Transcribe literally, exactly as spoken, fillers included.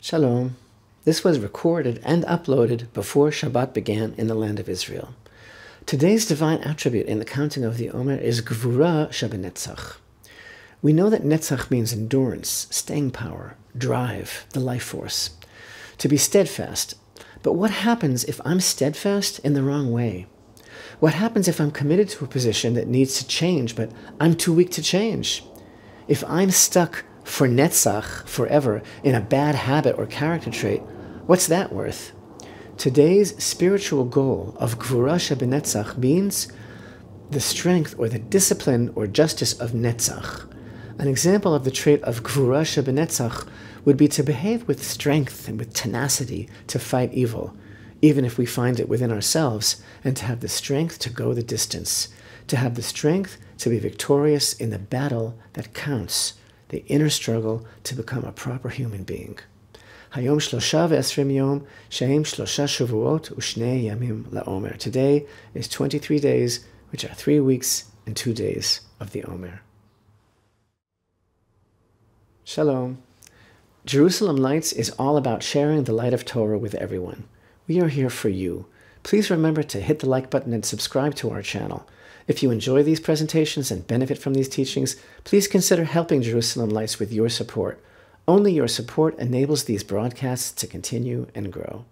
Shalom. This was recorded and uploaded before Shabbat began in the land of Israel. Today's divine attribute in the counting of the Omer is Gevurah Sh'beNetzach. We know that Netzach means endurance, staying power, drive, the life force, to be steadfast. But what happens if I'm steadfast in the wrong way? What happens if I'm committed to a position that needs to change, but I'm too weak to change? If I'm stuck for Netzach forever in a bad habit or character trait, what's that worth? Today's spiritual goal of Gevurah Sh'beNetzach means the strength or the discipline or justice of Netzach. An example of the trait of Gevurah Sh'beNetzach would be to behave with strength and with tenacity to fight evil, even if we find it within ourselves, and to have the strength to go the distance, to have the strength to be victorious in the battle that counts, the inner struggle to become a proper human being. Hayom shlosha ve'asrim yom, she'em shlosha shavuot u'shnei yamim la'omer. Today is twenty-three days, which are three weeks and two days of the Omer. Shalom. Jerusalem Lights is all about sharing the light of Torah with everyone. We are here for you. Please remember to hit the like button and subscribe to our channel. If you enjoy these presentations and benefit from these teachings, please consider helping Jerusalem Lights with your support. Only your support enables these broadcasts to continue and grow.